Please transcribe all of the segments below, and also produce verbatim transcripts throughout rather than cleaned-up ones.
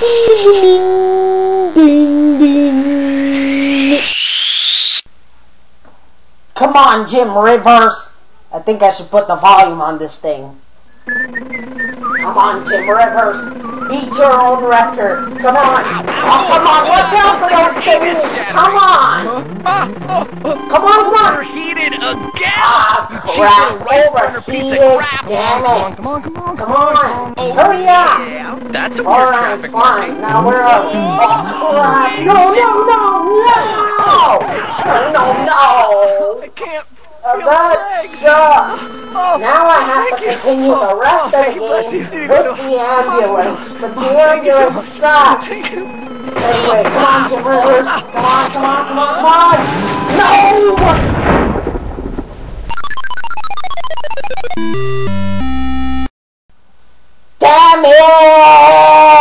Ding, ding, ding. Come on, Jim Reverse. I think I should put the volume on this thing. Come on, Jim Reverse. Beat your own record. Come on. Oh, come on. Watch out for those things. Come on. Come on, come on. Overheated again. Ah, crap. Overheated. Damn it. Come on, come on, come on. Hurry up. That's a weird traffic light. All right, fine. Now we're up. Oh, crap. No, no, no, no. No, no, no. I can't. Uh, that sucks! Oh, now I have to continue you. the rest oh, of the game with the ambulance, but the ambulance so sucks! Anyway, come on, Jim Reverse! Come on, come on, come on, come on! No! Damn it!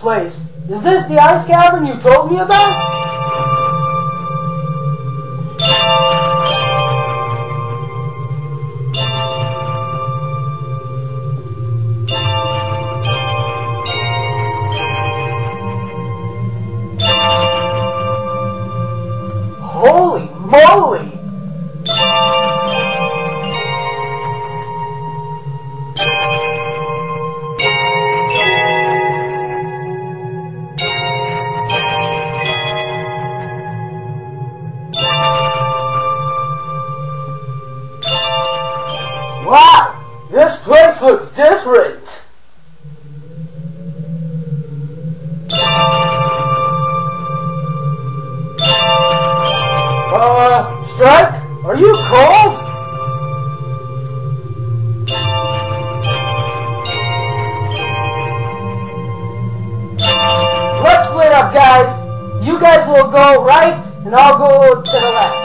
Place. Is this the ice cavern you told me about? Holy moly! This place looks different! Uh, Strike? Are you cold? Let's split up, guys! You guys will go right, and I'll go to the left.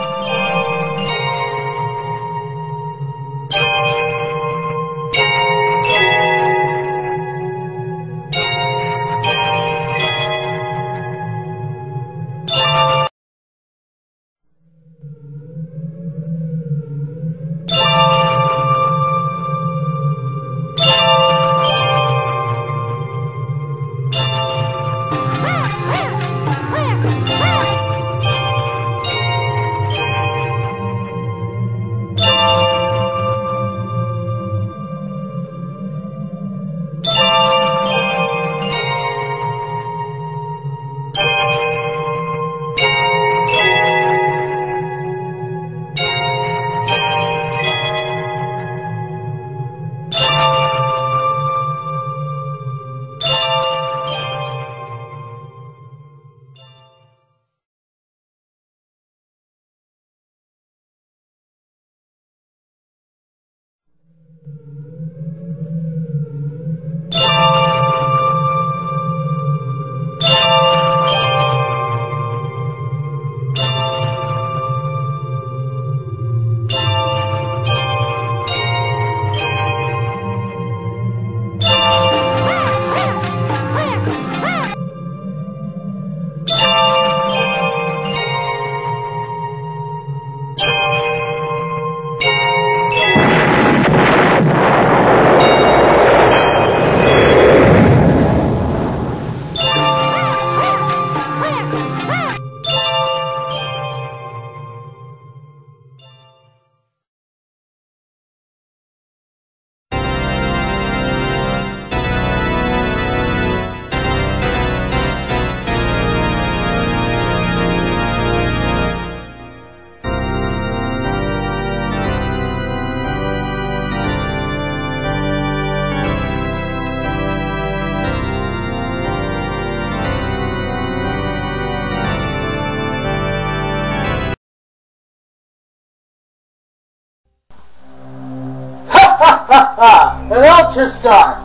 An Ultra Star,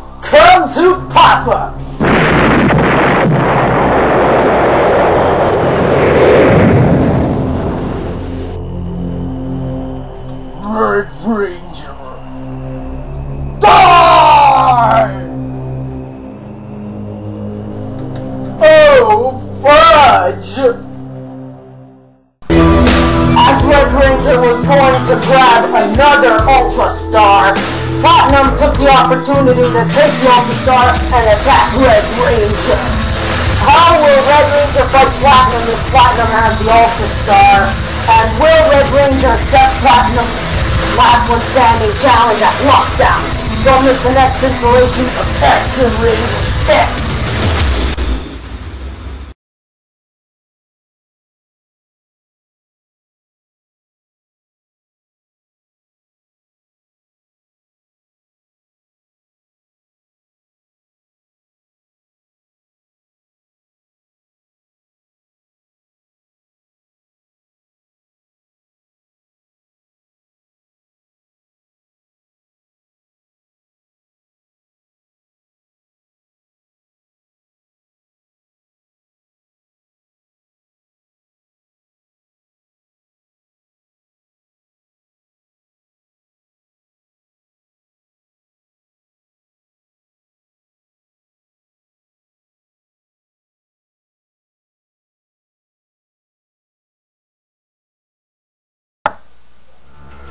come to Papa! Red Ranger, die! Oh, fudge! As Red Ranger was going to grab another Ultra Star, Platinum took the opportunity to take the Alpha Star and attack Red Ranger. How will Red Ranger fight Platinum if Platinum has the Alpha Star? And will Red Ranger accept Platinum's last one standing challenge at Lockdown? Don't miss the next installation of X M Ranger Steps!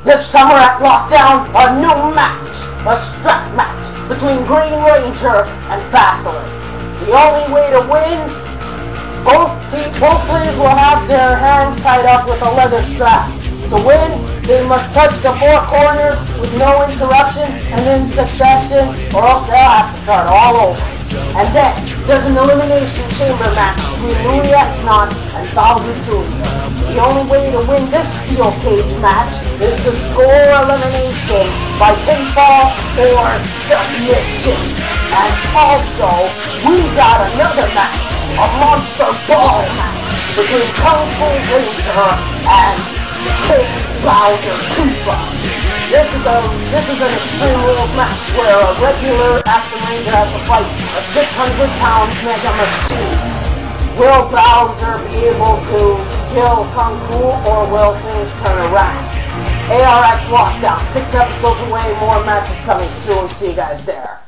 This summer at Lockdown, a new match, a strap match between Green Ranger and Basilisk. The only way to win, both, both players will have their hands tied up with a leather strap. To win, they must touch the four corners with no interruption and in succession, or else they'll have to start all over. And then, there's an elimination chamber match between Louis X-Non and Thousand Julia. The only way to win this steel cage match is to score elimination by pinfall or submission. And also, we got another match, a monster ball match, between Kung Fu Winster and King Bowser Koopa. This is a this is an Extreme Rules match where a regular Action Ranger has to fight a six hundred pound mega machine. Will Bowser be able to kill Kung Fu, or will things turn around? A R X Lockdown, six episodes away, more matches coming soon. See you guys there.